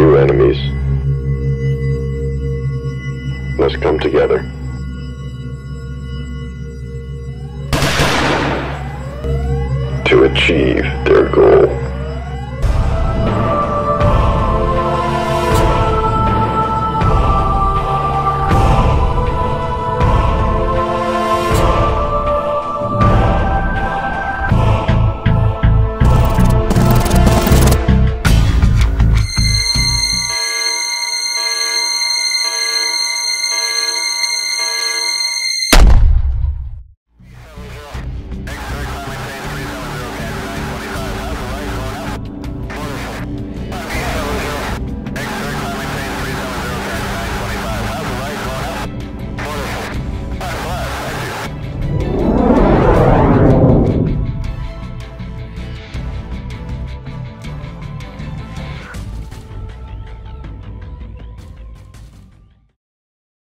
two enemies. Let's come together. To achieve